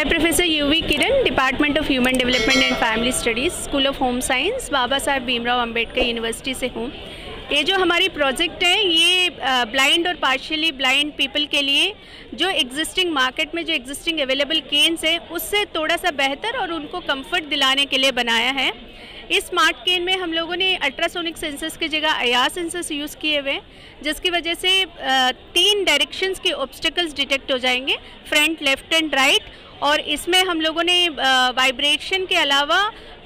मैं professor UV Kiran, department of human development and family studies, school of home science, Baba Saheb Bhimrao Ambedkar university से हूँ। ये जो हमारी प्रोजेक्ट है ये ब्लाइंड और पार्शियली ब्लाइंड पीपल के लिए जो एग्जिस्टिंग मार्केट में जो एग्जिस्टिंग अवेलेबल केन्स है उससे थोड़ा सा बेहतर और उनको कंफर्ट दिलाने के लिए बनाया है। इस स्मार्ट केन में हम लोगों ने अल्ट्रासोनिक सेंसर्स की जगह IR सेंसर्स यूज़ किए हुए हैं, जिसकी वजह से 3 डायरेक्शंस के ऑब्स्टिकल्स डिटेक्ट हो जाएंगे, फ्रंट, लेफ्ट एंड राइट। और इसमें हम लोगों ने वाइब्रेशन के अलावा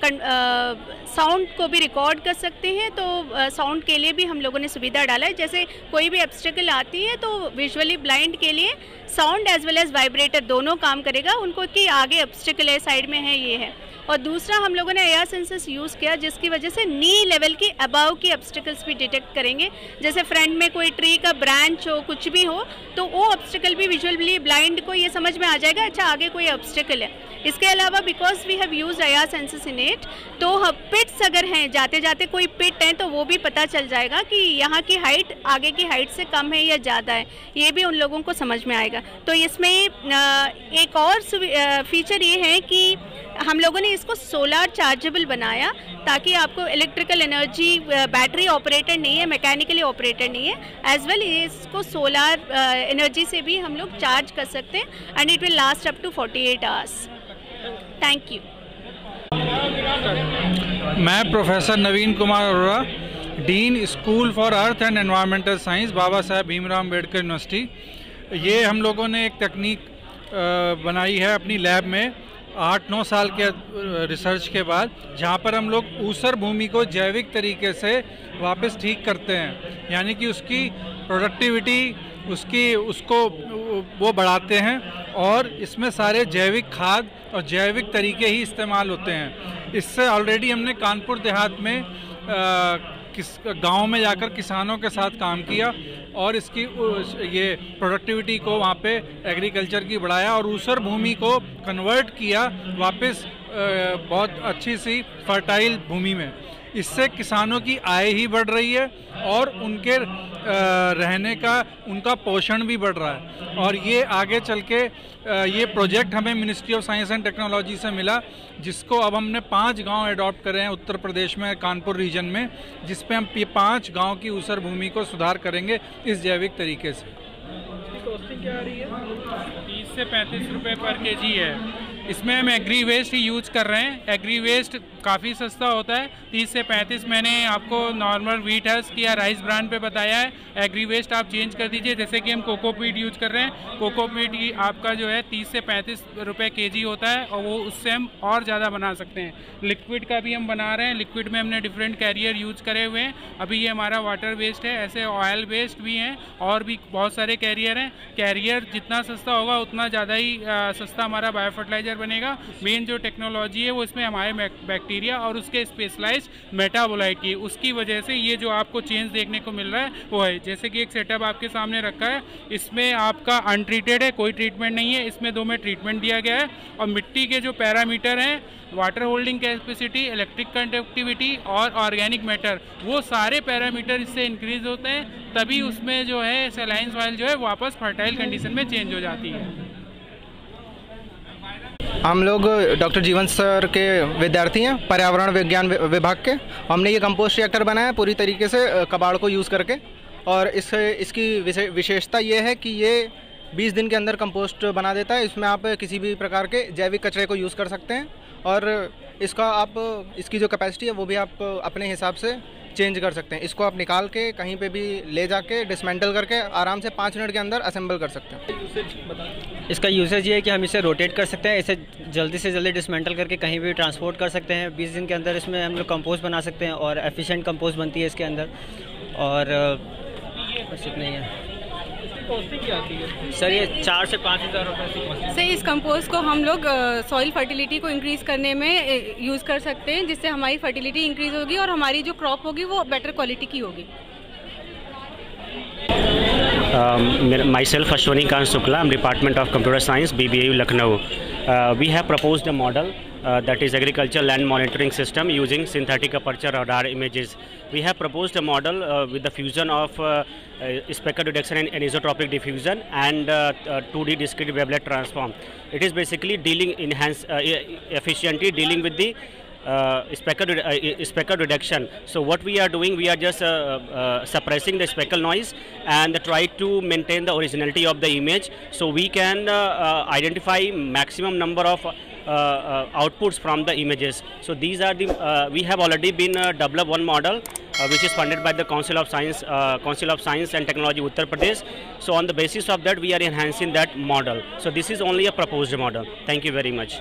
साउंड को भी रिकॉर्ड कर सकते हैं, तो साउंड के लिए भी हम लोगों ने सुविधा डाला है। जैसे कोई भी ऑब्स्टिकल आती है तो विजुअली ब्लाइंड के लिए sound as well as vibrator दोनों काम करेगा, उनको कि आगे ऑब्स्टिकल है, साइड में है, ये है। और दूसरा हम लोगों ने AR सेंसर्स यूज़ किया, जिसकी वजह से नी लेवल की अबव की ऑब्स्टिकल्स भी डिटेक्ट करेंगे। जैसे फ्रंट में कोई ट्री का ब्रांच हो, कुछ भी हो, तो वो ऑब्स्टिकल भी विजुअली ब्लाइंड को ये समझ में आ जाएगा, अच्छा आगे कोई ऑब्स्टिकल है। इसके अलावा because we have use IR sensors in it, तो पिट्स अगर हैं, जाते जाते कोई पिट है तो वो भी पता चल जाएगा कि यहाँ की हाइट आगे की हाइट से कम है या ज़्यादा है, ये भी उन लोगों को समझ में आएगा। तो इसमें एक और फीचर ये है कि हम लोगों ने इसको सोलर चार्जेबल बनाया, ताकि आपको इलेक्ट्रिकल एनर्जी, बैटरी ऑपरेटेड नहीं है, मैकेनिकली ऑपरेटेड नहीं है, एज वेल इसको सोलर एनर्जी से भी हम लोग चार्ज कर सकते हैं। And it will last up to 48 hours. Thank you. मैं professor Naveen Kumar Arora, dean school for earth and environmental science, Baba Saheb Bhimrao Ambedkar university. ये हम लोगों ने एक तकनीक बनाई है अपनी लैब में 8-9 साल के रिसर्च के बाद, जहाँ पर हम लोग ऊसर भूमि को जैविक तरीके से वापस ठीक करते हैं, यानी कि उसकी प्रोडक्टिविटी उसको वो बढ़ाते हैं, और इसमें सारे जैविक खाद और जैविक तरीके ही इस्तेमाल होते हैं। इससे ऑलरेडी हमने कानपुर देहात में किस गाँव में जाकर किसानों के साथ काम किया और इसकी ये प्रोडक्टिविटी को वहाँ पे एग्रीकल्चर की बढ़ाया और ऊसर भूमि को कन्वर्ट किया वापस बहुत अच्छी सी फर्टाइल भूमि में। इससे किसानों की आय ही बढ़ रही है और उनके रहने का, उनका पोषण भी बढ़ रहा है। और ये आगे चल के ये प्रोजेक्ट हमें ministry of science and technology से मिला, जिसको अब हमने 5 गांव एडॉप्ट करे हैं उत्तर प्रदेश में, कानपुर रीजन में, जिसपे हम 5 गांव की ऊसर भूमि को सुधार करेंगे इस जैविक तरीके से। कॉस्टिंग क्या आ रही है? 30 से 35 रुपये पर kg है। इसमें हम एग्री वेस्ट ही यूज कर रहे हैं। एग्री वेस्ट काफ़ी सस्ता होता है, 30 से 35। मैंने आपको नॉर्मल व्हीट हस्क या राइस ब्रांड पे बताया है। एग्री वेस्ट आप चेंज कर दीजिए, जैसे कि हम कोकोपीट यूज कर रहे हैं। कोकोपीट आपका जो है 30 से 35 रुपए kg होता है, और वो उससे हम और ज़्यादा बना सकते हैं। लिक्विड का भी हम बना रहे हैं, लिक्विड में हमने डिफरेंट कैरियर यूज करे हुए हैं। अभी ये हमारा वाटर वेस्ट है, ऐसे ऑयल वेस्ट भी हैं और भी बहुत सारे कैरियर हैं। कैरियर जितना सस्ता होगा उतना ज़्यादा ही सस्ता हमारा बायोफर्टिलाइजर बनेगा। मेन जो टेक्नोलॉजी है वो इसमें हमारे बैक्टीरिया और उसके स्पेशलाइज्ड मेटाबोलाइट की, उसकी वजह से ये जो आपको चेंज देखने को मिल रहा है वो है। जैसे कि एक सेटअप आपके सामने रखा है, इसमें आपका अनट्रीटेड है, कोई ट्रीटमेंट नहीं है, इसमें 2 में ट्रीटमेंट दिया गया है। और मिट्टी के जो पैरामीटर हैं, water holding capacity, electric conductivity और ऑर्गेनिक मैटर, वो सारे पैरामीटर इससे इंक्रीज होते हैं, तभी उसमें जो है सैलाइन सॉइल जो है वापस फर्टाइल कंडीशन में चेंज हो जाती है। हम लोग डॉक्टर जीवन सर के विद्यार्थी हैं, पर्यावरण विज्ञान विभाग के। हमने ये कंपोस्ट रिएक्टर बनाया पूरी तरीके से कबाड़ को यूज़ करके, और इसकी विशेषता ये है कि ये 20 दिन के अंदर कंपोस्ट बना देता है। इसमें आप किसी भी प्रकार के जैविक कचरे को यूज़ कर सकते हैं, और इसका आप, इसकी जो कैपेसिटी है वो भी आप अपने हिसाब से चेंज कर सकते हैं। इसको आप निकाल के कहीं पे भी ले जाके डिसमेंटल करके आराम से 5 मिनट के अंदर असेंबल कर सकते हैं। इसका यूसेज ये है कि हम इसे रोटेट कर सकते हैं, इसे जल्दी से जल्दी डिसमेंटल करके कहीं भी ट्रांसपोर्ट कर सकते हैं। 20 दिन के अंदर इसमें हम लोग कंपोस्ट बना सकते हैं, और एफिशिएंट कंपोस्ट बनती है इसके अंदर। और बस इतना ही है सर, ये 4 से 5 हज़ार रुपये से इस कंपोस्ट को हम लोग सॉइल फर्टिलिटी को इंक्रीज़ करने में यूज़ कर सकते हैं, जिससे हमारी फर्टिलिटी इंक्रीज़ होगी और हमारी जो क्रॉप होगी वो बेटर क्वालिटी की होगी। myself Ashwanikanth Shukla, I'm Department of Computer Science, BBU Lucknow. We have proposed a model that is agriculture land monitoring system using synthetic aperture radar images. We have proposed a model with the fusion of spectral detection and anisotropic diffusion and 2D discrete wavelet transform. It is basically dealing efficiently dealing with the speckle reduction. So what we are doing, we are just suppressing the speckle noise and try to maintain the originality of the image, so we can identify maximum number of outputs from the images. So these are the we have already been developed one model which is funded by the Council of Science and Technology Uttar Pradesh. So on the basis of that, we are enhancing that model. So this is only a proposed model. Thank you very much.